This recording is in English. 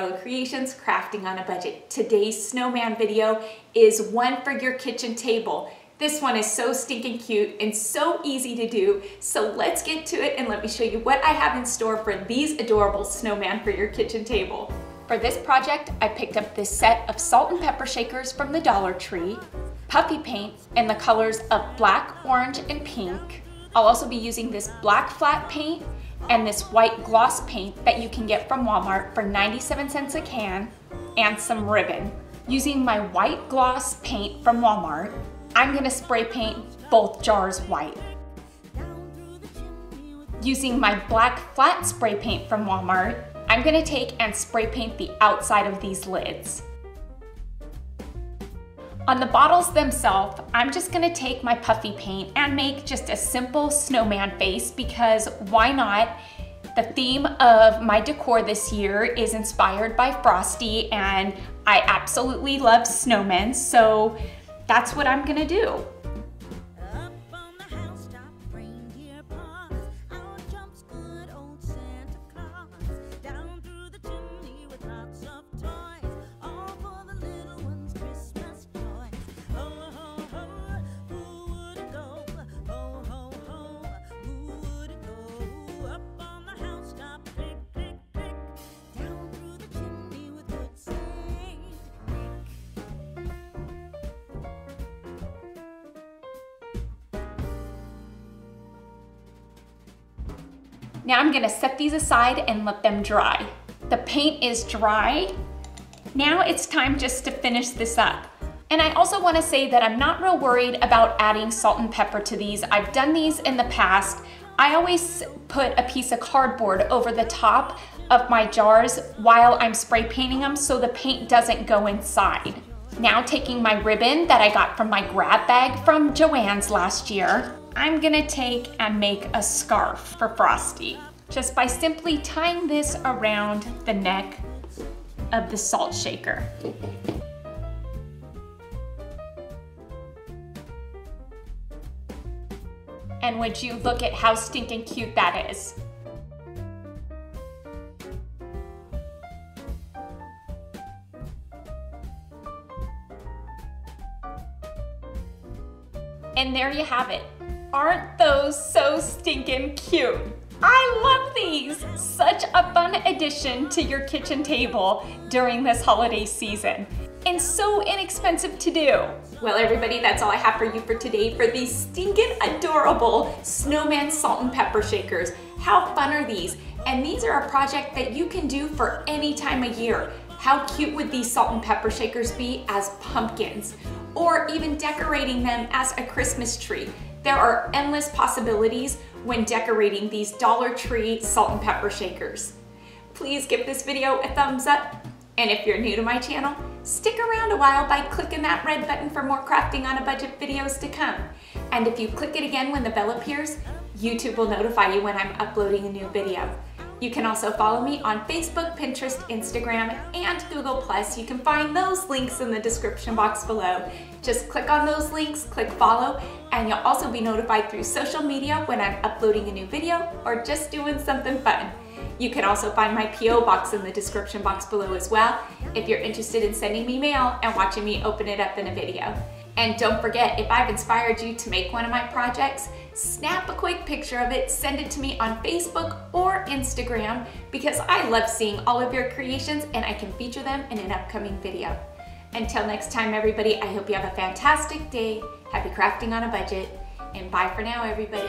Barlow Creations, Crafting on a Budget. Today's snowman video is one for your kitchen table. This one is so stinking cute and so easy to do, so let's get to it and let me show you what I have in store for these adorable snowmen for your kitchen table. For this project, I picked up this set of salt and pepper shakers from the Dollar Tree, puffy paint in the colors of black, orange, and pink. I'll also be using this black flat paint and this white gloss paint that you can get from Walmart for 97 cents a can, and some ribbon. Using my white gloss paint from Walmart, I'm gonna spray paint both jars white. Using my black flat spray paint from Walmart, I'm gonna take and spray paint the outside of these lids. On the bottles themselves, I'm just gonna take my puffy paint and make just a simple snowman face because why not? The theme of my decor this year is inspired by Frosty and I absolutely love snowmen, so that's what I'm gonna do. Now I'm gonna set these aside and let them dry. The paint is dry. Now it's time just to finish this up. And I also wanna say that I'm not real worried about adding salt and pepper to these. I've done these in the past. I always put a piece of cardboard over the top of my jars while I'm spray painting them so the paint doesn't go inside. Now taking my ribbon that I got from my grab bag from Joanne's last year, I'm gonna take and make a scarf for Frosty just by simply tying this around the neck of the salt shaker. And would you look at how stinking cute that is? And there you have it. Aren't those so stinking cute? I love these! Such a fun addition to your kitchen table during this holiday season. And so inexpensive to do. Well everybody, that's all I have for you for today for these stinking adorable snowman salt and pepper shakers. How fun are these? And these are a project that you can do for any time of year. How cute would these salt and pepper shakers be as pumpkins? Or even decorating them as a Christmas tree. There are endless possibilities when decorating these Dollar Tree salt and pepper shakers. Please give this video a thumbs up, and if you're new to my channel, stick around a while by clicking that red button for more Crafting on a Budget videos to come. And if you click it again when the bell appears, YouTube will notify you when I'm uploading a new video. You can also follow me on Facebook, Pinterest, Instagram, and Google+. You can find those links in the description box below. Just click on those links, click follow, and you'll also be notified through social media when I'm uploading a new video or just doing something fun. You can also find my P.O. box in the description box below as well if you're interested in sending me mail and watching me open it up in a video. And don't forget, if I've inspired you to make one of my projects, snap a quick picture of it, send it to me on Facebook or Instagram because I love seeing all of your creations and I can feature them in an upcoming video. Until next time, everybody, I hope you have a fantastic day, happy crafting on a budget, and bye for now, everybody.